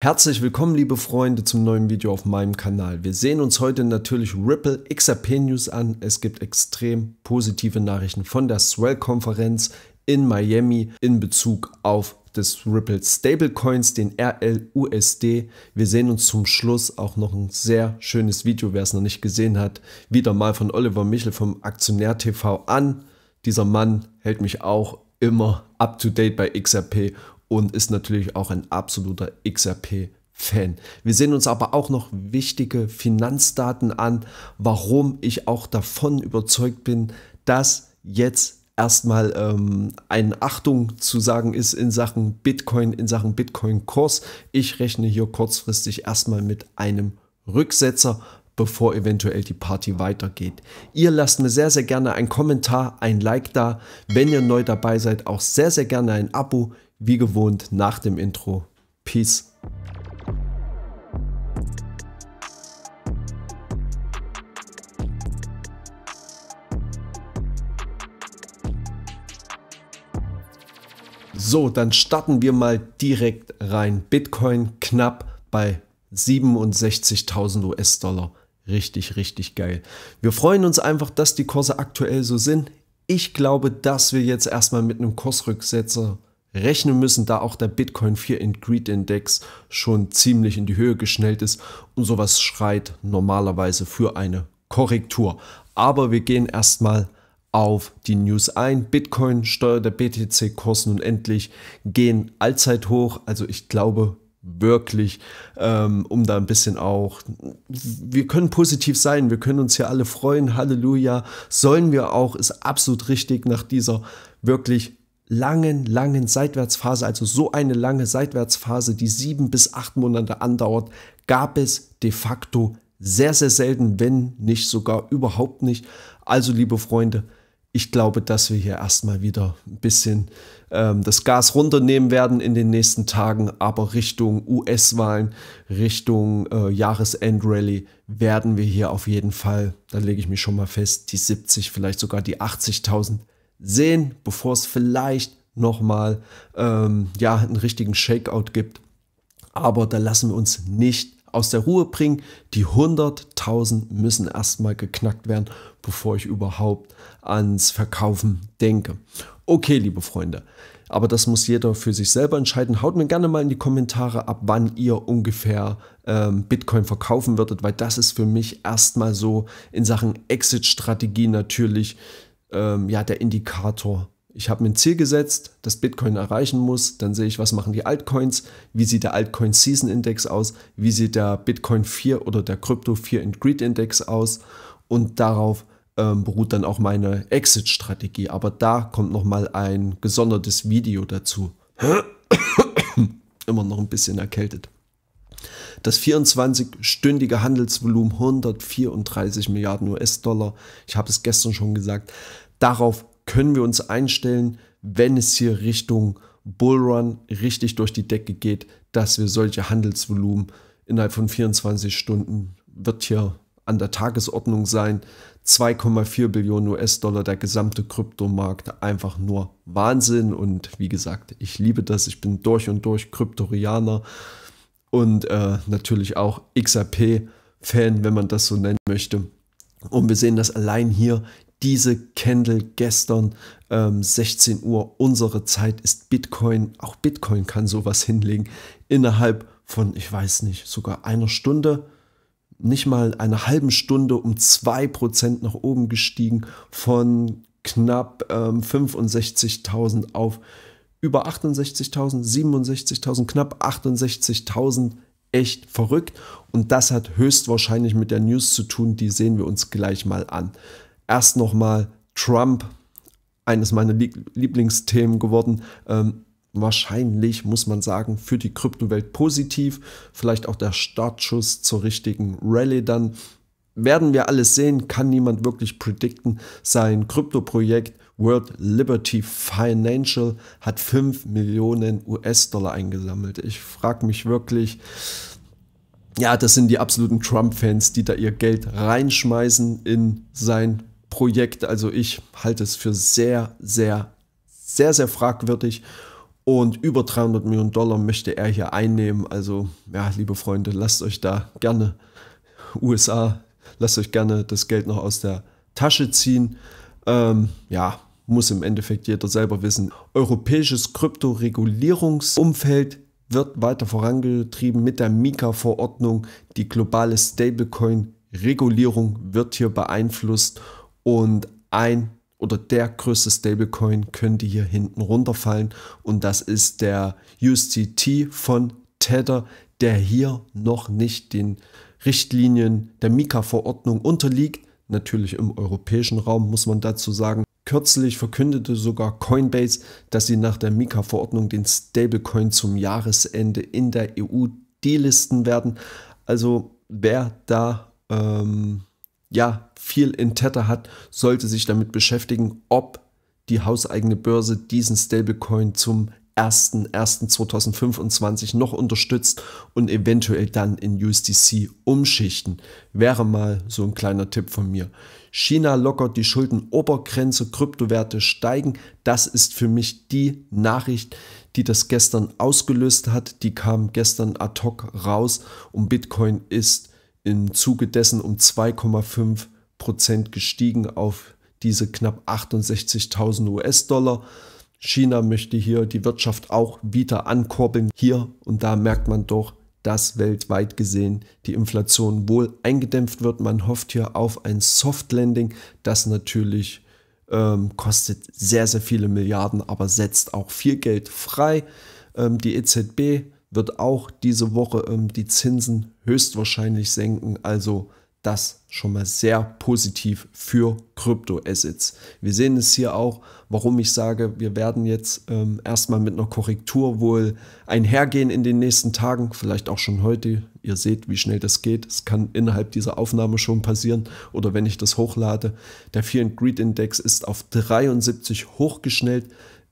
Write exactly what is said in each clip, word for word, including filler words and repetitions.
Herzlich willkommen, liebe Freunde, zum neuen Video auf meinem Kanal. Wir sehen uns heute natürlich Ripple X R P News an. Es gibt extrem positive Nachrichten von der Swell-Konferenz in Miami in Bezug auf des Ripple Stablecoins, den R L U S D. Wir sehen uns zum Schluss auch noch ein sehr schönes Video, wer es noch nicht gesehen hat, wieder mal von Oliver Michel vom AktionärTV an. Dieser Mann hält mich auch immer up to date bei X R P und ist natürlich auch ein absoluter X R P-Fan. Wir sehen uns aber auch noch wichtige Finanzdaten an, warum ich auch davon überzeugt bin, dass jetzt erstmal ähm, eine Achtung zu sagen ist in Sachen Bitcoin, in Sachen Bitcoin-Kurs. Ich rechne hier kurzfristig erstmal mit einem Rücksetzer, bevor eventuell die Party weitergeht. Ihr lasst mir sehr, sehr gerne einen Kommentar, ein Like da. Wenn ihr neu dabei seid, auch sehr, sehr gerne ein Abo. Wie gewohnt nach dem Intro. Peace. So, dann starten wir mal direkt rein. Bitcoin knapp bei siebenundsechzigtausend U S-Dollar. Richtig, richtig geil. Wir freuen uns einfach, dass die Kurse aktuell so sind. Ich glaube, dass wir jetzt erstmal mit einem Kursrücksetzer rechnen müssen, da auch der Bitcoin Fear and Greed Index schon ziemlich in die Höhe geschnellt ist und sowas schreit normalerweise für eine Korrektur. Aber wir gehen erstmal auf die News ein. Bitcoin steuert der B T C-Kurs nun endlich, gehen allzeit hoch. Also ich glaube wirklich, ähm, um da ein bisschen auch, wir können positiv sein, wir können uns hier alle freuen, Halleluja, sollen wir auch, ist absolut richtig nach dieser wirklich langen, langen Seitwärtsphase, also so eine lange Seitwärtsphase, die sieben bis acht Monate andauert, gab es de facto sehr, sehr selten, wenn nicht sogar überhaupt nicht. Also liebe Freunde, ich glaube, dass wir hier erstmal wieder ein bisschen ähm, das Gas runternehmen werden in den nächsten Tagen, aber Richtung U S-Wahlen, Richtung äh, Jahresend-Rally werden wir hier auf jeden Fall, da lege ich mich schon mal fest, die siebzig, vielleicht sogar die achtzigtausend sehen, bevor es vielleicht nochmal ähm, ja, einen richtigen Shakeout gibt. Aber da lassen wir uns nicht aus der Ruhe bringen. Die hunderttausend müssen erstmal geknackt werden, bevor ich überhaupt ans Verkaufen denke. Okay, liebe Freunde, aber das muss jeder für sich selber entscheiden. Haut mir gerne mal in die Kommentare, ab wann ihr ungefähr ähm, Bitcoin verkaufen würdet, weil das ist für mich erstmal so in Sachen Exit-Strategie natürlich Ähm, ja, der Indikator. Ich habe mir ein Ziel gesetzt, das Bitcoin erreichen muss. Dann sehe ich, was machen die Altcoins, wie sieht der Altcoin Season Index aus, wie sieht der Bitcoin Fear oder der Crypto Fear and Greed Index aus und darauf ähm, beruht dann auch meine Exit-Strategie. Aber da kommt nochmal ein gesondertes Video dazu. Immer noch ein bisschen erkältet. Das vierundzwanzigstündige Handelsvolumen hundertvierunddreißig Milliarden U S-Dollar, ich habe es gestern schon gesagt, darauf können wir uns einstellen, wenn es hier Richtung Bullrun richtig durch die Decke geht, dass wir solche Handelsvolumen innerhalb von vierundzwanzig Stunden, wird hier an der Tagesordnung sein, zwei Komma vier Billionen U S-Dollar, der gesamte Kryptomarkt, einfach nur Wahnsinn und wie gesagt, ich liebe das, ich bin durch und durch Kryptorianer. Und äh, natürlich auch X R P-Fan, wenn man das so nennen möchte. Und wir sehen, dass allein hier diese Candle gestern ähm, sechzehn Uhr, unsere Zeit ist Bitcoin. Auch Bitcoin kann sowas hinlegen. Innerhalb von, ich weiß nicht, sogar einer Stunde, nicht mal einer halben Stunde um zwei Prozent nach oben gestiegen. Von knapp ähm, fünfundsechzigtausend auf über achtundsechzigtausend, siebenundsechzigtausend, knapp achtundsechzigtausend, echt verrückt. Und das hat höchstwahrscheinlich mit der News zu tun, die sehen wir uns gleich mal an. Erst nochmal Trump, eines meiner Lieblingsthemen geworden. Ähm, wahrscheinlich muss man sagen, für die Kryptowelt positiv, vielleicht auch der Startschuss zur richtigen Rallye dann. Werden wir alles sehen, kann niemand wirklich predikten. Sein Kryptoprojekt World Liberty Financial hat fünf Millionen U S-Dollar eingesammelt. Ich frage mich wirklich, ja, das sind die absoluten Trump-Fans, die da ihr Geld reinschmeißen in sein Projekt. Also ich halte es für sehr, sehr, sehr, sehr fragwürdig. Und über dreihundert Millionen Dollar möchte er hier einnehmen. Also, ja, liebe Freunde, lasst euch da gerne, U S A, lasst euch gerne das Geld noch aus der Tasche ziehen. Ähm, ja, muss im Endeffekt jeder selber wissen. Europäisches Kryptoregulierungsumfeld wird weiter vorangetrieben mit der MiCA-Verordnung. Die globale Stablecoin-Regulierung wird hier beeinflusst und ein oder der größte Stablecoin könnte hier hinten runterfallen. Und das ist der U S D T von Tether, der hier noch nicht den Richtlinien der MiCA-Verordnung unterliegt. Natürlich im europäischen Raum, muss man dazu sagen. Kürzlich verkündete sogar Coinbase, dass sie nach der MiCA-Verordnung den Stablecoin zum Jahresende in der E U delisten werden. Also wer da ähm, ja, viel in Tether hat, sollte sich damit beschäftigen, ob die hauseigene Börse diesen Stablecoin zum ersten ersten zweitausendfünfundzwanzig noch unterstützt und eventuell dann in U S D C umschichten. Wäre mal so ein kleiner Tipp von mir. China lockert die Schuldenobergrenze, Kryptowerte steigen. Das ist für mich die Nachricht, die das gestern ausgelöst hat. Die kam gestern ad hoc raus und Bitcoin ist im Zuge dessen um zwei Komma fünf Prozent gestiegen auf diese knapp achtundsechzigtausend US-Dollar. China möchte hier die Wirtschaft auch wieder ankurbeln. Hier und da merkt man doch, dass weltweit gesehen die Inflation wohl eingedämpft wird. Man hofft hier auf ein Soft-Landing, das natürlich ähm, kostet sehr, sehr viele Milliarden, aber setzt auch viel Geld frei. Ähm, die E Z B wird auch diese Woche ähm, die Zinsen höchstwahrscheinlich senken, also das schon mal sehr positiv für Kryptoassets. Wir sehen es hier auch, warum ich sage, wir werden jetzt ähm, erstmal mit einer Korrektur wohl einhergehen in den nächsten Tagen, vielleicht auch schon heute. Ihr seht, wie schnell das geht. Es kann innerhalb dieser Aufnahme schon passieren oder wenn ich das hochlade. Der Fear and Greed Index ist auf dreiundsiebzig hochgeschnellt,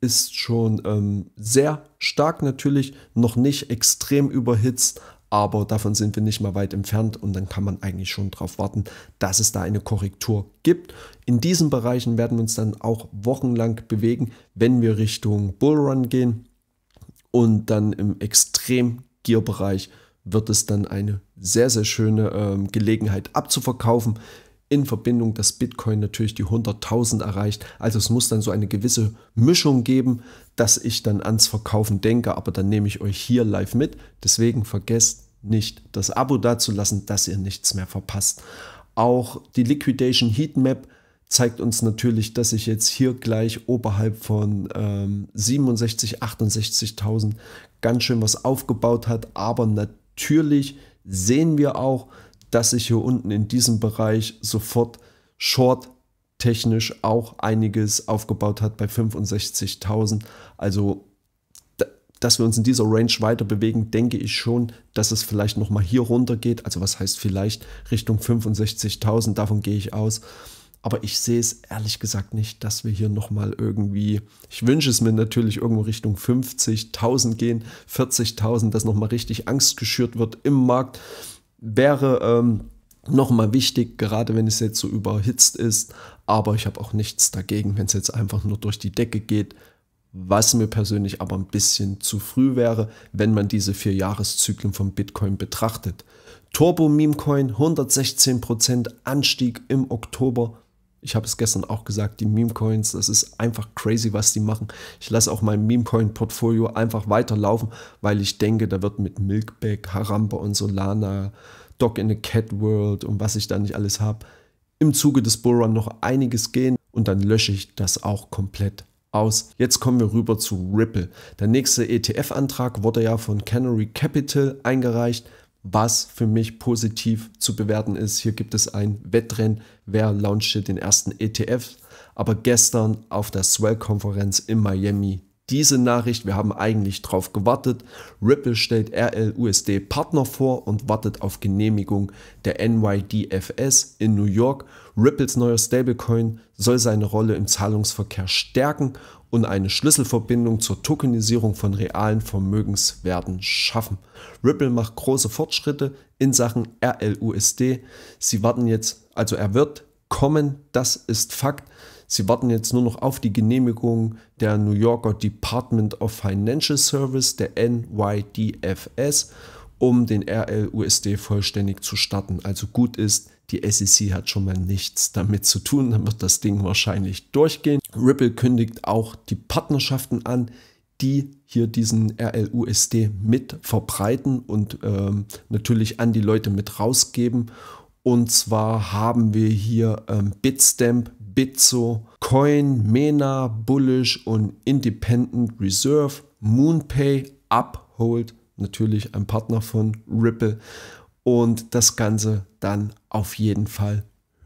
ist schon ähm, sehr stark natürlich, noch nicht extrem überhitzt, aber davon sind wir nicht mal weit entfernt und dann kann man eigentlich schon darauf warten, dass es da eine Korrektur gibt. In diesen Bereichen werden wir uns dann auch wochenlang bewegen, wenn wir Richtung Bullrun gehen. Und dann im Extrem-Gear-Bereich wird es dann eine sehr, sehr schöne ähm, Gelegenheit abzuverkaufen. In Verbindung, dass Bitcoin natürlich die hunderttausend erreicht. Also es muss dann so eine gewisse Mischung geben, dass ich dann ans Verkaufen denke, aber dann nehme ich euch hier live mit. Deswegen vergesst nicht, das Abo dazulassen, dass ihr nichts mehr verpasst. Auch die Liquidation Heatmap zeigt uns natürlich, dass ich jetzt hier gleich oberhalb von ähm, siebenundsechzig, achtundsechzigtausend ganz schön was aufgebaut hat. Aber natürlich sehen wir auch, dass sich hier unten in diesem Bereich sofort short-technisch auch einiges aufgebaut hat bei fünfundsechzigtausend. Also, dass wir uns in dieser Range weiter bewegen, denke ich schon, dass es vielleicht nochmal hier runter geht. Also was heißt vielleicht Richtung fünfundsechzigtausend, davon gehe ich aus. Aber ich sehe es ehrlich gesagt nicht, dass wir hier nochmal irgendwie, ich wünsche es mir natürlich, irgendwo Richtung fünfzigtausend gehen, vierzigtausend, dass nochmal richtig Angst geschürt wird im Markt. Wäre ähm, nochmal wichtig, gerade wenn es jetzt so überhitzt ist. Aber ich habe auch nichts dagegen, wenn es jetzt einfach nur durch die Decke geht. Was mir persönlich aber ein bisschen zu früh wäre, wenn man diese vier Jahreszyklen von Bitcoin betrachtet. Turbo-Memecoin, hundertsechzehn Prozent Anstieg im Oktober. Ich habe es gestern auch gesagt, die Memecoins, das ist einfach crazy, was die machen. Ich lasse auch mein Memecoin-Portfolio einfach weiterlaufen, weil ich denke, da wird mit Milkback, Harambe und Solana, Dog in the Cat World und was ich da nicht alles habe, im Zuge des Bullrun noch einiges gehen und dann lösche ich das auch komplett aus. Jetzt kommen wir rüber zu Ripple. Der nächste E T F-Antrag wurde ja von Canary Capital eingereicht, was für mich positiv zu bewerten ist. Hier gibt es ein Wettrennen, wer launchte den ersten E T F. Aber gestern auf der Swell-Konferenz in Miami diese Nachricht, wir haben eigentlich drauf gewartet. Ripple stellt R L U S D Partner vor und wartet auf Genehmigung der N Y D F S in New York. Ripples neuer Stablecoin soll seine Rolle im Zahlungsverkehr stärken und eine Schlüsselverbindung zur Tokenisierung von realen Vermögenswerten schaffen. Ripple macht große Fortschritte in Sachen R L U S D. Sie warten jetzt, also er wird kommen, das ist Fakt. Sie warten jetzt nur noch auf die Genehmigung der New Yorker Department of Financial Service, der N Y D F S, um den R L U S D vollständig zu starten. Also gut ist, die S E C hat schon mal nichts damit zu tun, dann wird das Ding wahrscheinlich durchgehen. Ripple kündigt auch die Partnerschaften an, die hier diesen R L U S D mit verbreiten und ähm, natürlich an die Leute mit rausgeben. Und zwar haben wir hier ähm, Bitstamp, Bitso, Coin, Mena, Bullish und Independent Reserve, Moonpay, Uphold, natürlich ein Partner von Ripple. Und das Ganze dann auf jeden Fall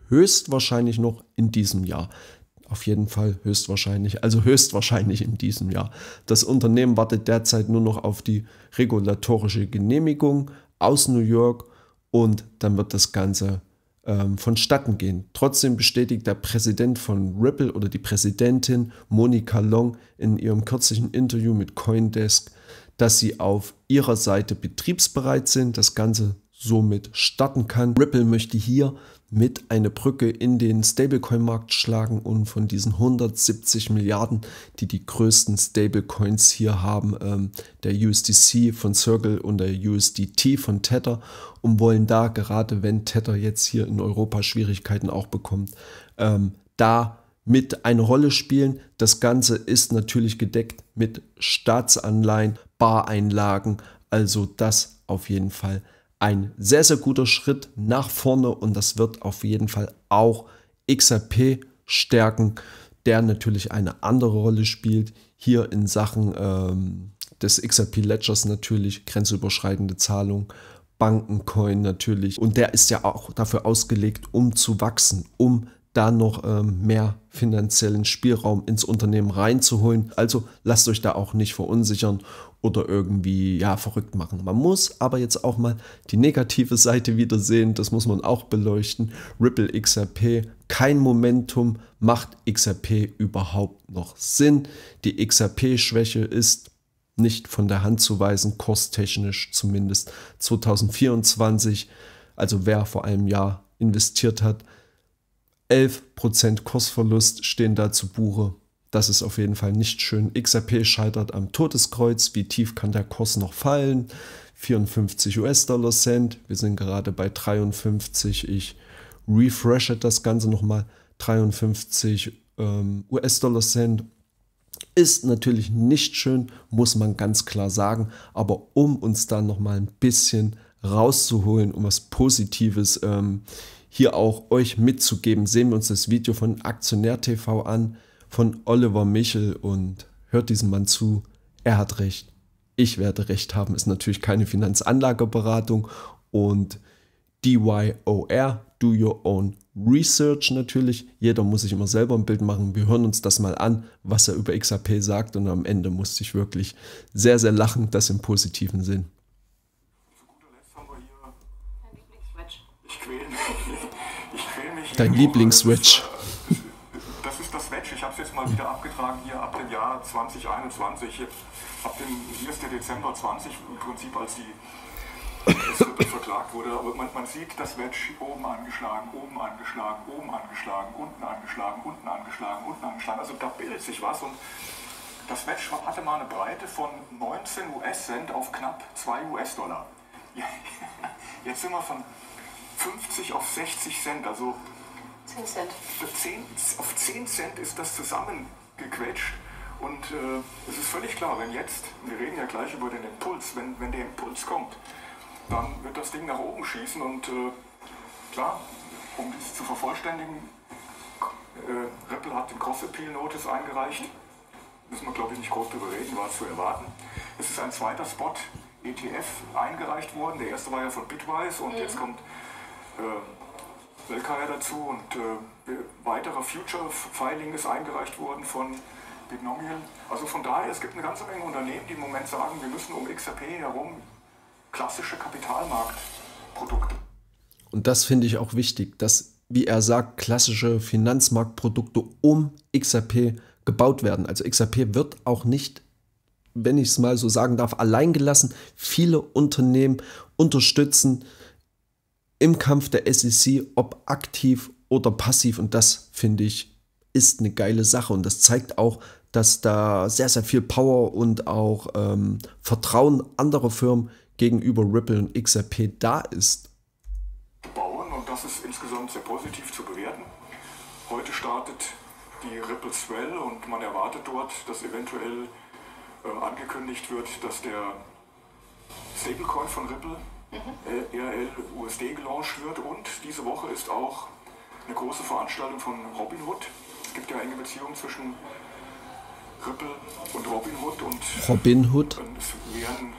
höchstwahrscheinlich noch in diesem Jahr. Auf jeden Fall höchstwahrscheinlich, also höchstwahrscheinlich in diesem Jahr. Das Unternehmen wartet derzeit nur noch auf die regulatorische Genehmigung aus New York und dann wird das Ganze ähm, vonstatten gehen. Trotzdem bestätigt der Präsident von Ripple oder die Präsidentin Monica Long in ihrem kürzlichen Interview mit Coindesk, dass sie auf ihrer Seite betriebsbereit sind, das Ganze somit starten kann. Ripple möchte hier mit eine Brücke in den Stablecoin-Markt schlagen und von diesen hundertsiebzig Milliarden, die die größten Stablecoins hier haben, ähm, der U S D C von Circle und der U S D T von Tether, und wollen da, gerade wenn Tether jetzt hier in Europa Schwierigkeiten auch bekommt, ähm, da mit eine Rolle spielen. Das Ganze ist natürlich gedeckt mit Staatsanleihen, Bareinlagen, also das auf jeden Fall ein sehr, sehr guter Schritt nach vorne und das wird auf jeden Fall auch X R P stärken, der natürlich eine andere Rolle spielt. Hier in Sachen ähm, des X R P Ledgers natürlich, grenzüberschreitende Zahlung, Bankencoin natürlich, und der ist ja auch dafür ausgelegt, um zu wachsen, um da noch ähm, mehr finanziellen Spielraum ins Unternehmen reinzuholen. Also lasst euch da auch nicht verunsichern oder irgendwie ja verrückt machen. Man muss aber jetzt auch mal die negative Seite wieder sehen, das muss man auch beleuchten. Ripple X R P, kein Momentum, macht X R P überhaupt noch Sinn? Die X R P-Schwäche ist nicht von der Hand zu weisen, kurstechnisch zumindest. zweitausendvierundzwanzig, also wer vor einem Jahr investiert hat, elf Prozent Kursverlust stehen da zu Buche. Das ist auf jeden Fall nicht schön. X R P scheitert am Todeskreuz. Wie tief kann der Kurs noch fallen? vierundfünfzig US-Dollar-Cent. Wir sind gerade bei dreiundfünfzig. Ich refreshe das Ganze nochmal. dreiundfünfzig ähm, U S-Dollar-Cent. Ist natürlich nicht schön, muss man ganz klar sagen. Aber um uns da nochmal ein bisschen rauszuholen, um was Positives ähm, hier auch euch mitzugeben, sehen wir uns das Video von AktionärTV an, von Oliver Michel, und hört diesem Mann zu. Er hat recht, ich werde recht haben. Ist natürlich keine Finanzanlageberatung und D Y O R, do your own research natürlich. Jeder muss sich immer selber ein Bild machen. Wir hören uns das mal an, was er über X R P sagt, und am Ende musste ich wirklich sehr, sehr lachen, das im positiven Sinn. Dein Lieblings-Switch. Das ist das Switch. Ich habe es jetzt mal wieder abgetragen hier ab dem Jahr zweitausendeinundzwanzig. Jetzt, ab dem, hier ist der Dezember zwanzig im Prinzip, als die es verklagt wurde. Aber man, man sieht das Switch oben angeschlagen, oben angeschlagen, oben angeschlagen, unten angeschlagen, unten angeschlagen, unten angeschlagen. Also da bildet sich was, und das Switch hatte mal eine Breite von neunzehn US-Cent auf knapp zwei US-Dollar. Jetzt sind wir von fünfzig auf sechzig Cent, also zehn Cent. Auf zehn Cent ist das zusammengequetscht, und äh, es ist völlig klar, wenn jetzt, wir reden ja gleich über den Impuls, wenn, wenn der Impuls kommt, dann wird das Ding nach oben schießen, und äh, klar, um dies zu vervollständigen, äh, Ripple hat den Cross-Appeal-Notice eingereicht, müssen wir glaube ich nicht groß darüber reden, war zu erwarten. Es ist ein zweiter Spot E T F eingereicht worden, der erste war ja von Bitwise, und mhm. jetzt kommt Äh, Weltkaier dazu, und äh, weitere Future-Filing ist eingereicht worden von Bitnomian. Also von daher, es gibt eine ganze Menge Unternehmen, die im Moment sagen, wir müssen um X R P herum klassische Kapitalmarktprodukte. Und das finde ich auch wichtig, dass, wie er sagt, klassische Finanzmarktprodukte um X R P gebaut werden. Also X R P wird auch nicht, wenn ich es mal so sagen darf, allein gelassen. Viele Unternehmen unterstützen im Kampf der S E C, ob aktiv oder passiv, und das finde ich ist eine geile Sache und das zeigt auch, dass da sehr, sehr viel Power und auch ähm, Vertrauen anderer Firmen gegenüber Ripple und X R P da ist. Bauen und das ist insgesamt sehr positiv zu bewerten. Heute startet die Ripple Swell und man erwartet dort, dass eventuell äh, angekündigt wird, dass der Stablecoin von Ripple, mhm. R L U S D, gelauncht wird, und diese Woche ist auch eine große Veranstaltung von Robinhood. Es gibt ja enge Beziehungen zwischen Ripple und Robinhood und Robinhood. Es wäre ein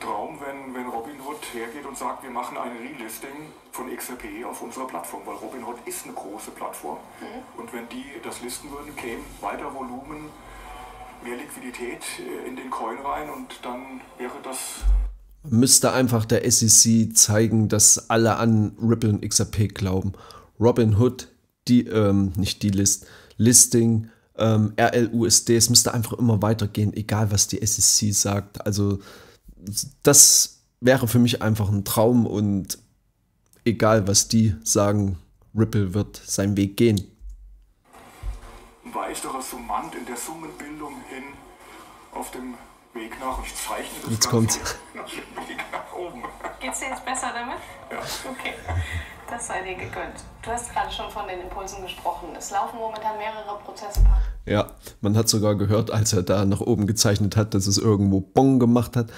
Traum, wenn, wenn Robinhood hergeht und sagt, wir machen ein Relisting von X R P auf unserer Plattform, weil Robinhood ist eine große Plattform. Mhm. Und wenn die das listen würden, käme weiter Volumen, mehr Liquidität in den Coin rein und dann wäre das... Müsste einfach der S E C zeigen, dass alle an Ripple und X R P glauben. Robinhood, die, ähm, nicht die List, Listing, ähm, R L U S D, es müsste einfach immer weitergehen, egal was die S E C sagt. Also das wäre für mich einfach ein Traum und egal was die sagen, Ripple wird seinen Weg gehen. Ein weiterer Summand in der Summenbildung hin auf dem Weg nach, ich zeichne das jetzt kommt. Weg nach oben. Geht's dir jetzt besser damit? Ja. Okay. Das sei dir gegönnt. Du hast gerade schon von den Impulsen gesprochen. Es laufen momentan mehrere Prozesse. Ja, man hat sogar gehört, als er da nach oben gezeichnet hat, dass es irgendwo Bong gemacht hat.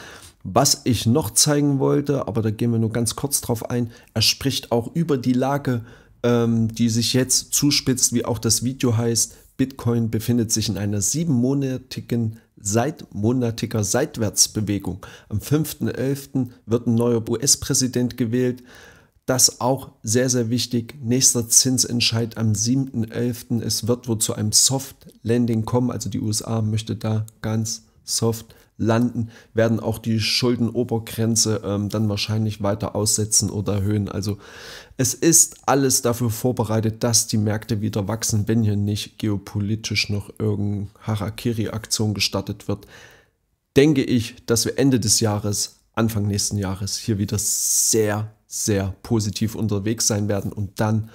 Was ich noch zeigen wollte, aber da gehen wir nur ganz kurz drauf ein, er spricht auch über die Lage, ähm, die sich jetzt zuspitzt, wie auch das Video heißt. Bitcoin befindet sich in einer siebenmonatigen seit monatiger Seitwärtsbewegung. Am fünften elften wird ein neuer U S-Präsident gewählt. Das auch sehr, sehr wichtig. Nächster Zinsentscheid am siebten elften Es wird wohl zu einem Soft-Landing kommen. Also die U S A möchte da ganz soft landen. Werden auch die Schuldenobergrenze ähm, dann wahrscheinlich weiter aussetzen oder erhöhen. Also es ist alles dafür vorbereitet, dass die Märkte wieder wachsen, wenn hier nicht geopolitisch noch irgendeine Harakiri-Aktion gestartet wird. Denke ich, dass wir Ende des Jahres, Anfang nächsten Jahres hier wieder sehr sehr positiv unterwegs sein werden und dann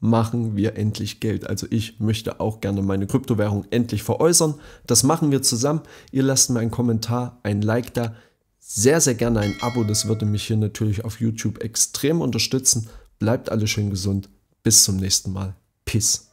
machen wir endlich Geld. Also ich möchte auch gerne meine Kryptowährung endlich veräußern. Das machen wir zusammen. Ihr lasst mir einen Kommentar, ein Like da, sehr, sehr gerne ein Abo. Das würde mich hier natürlich auf YouTube extrem unterstützen. Bleibt alle schön gesund. Bis zum nächsten Mal. Peace.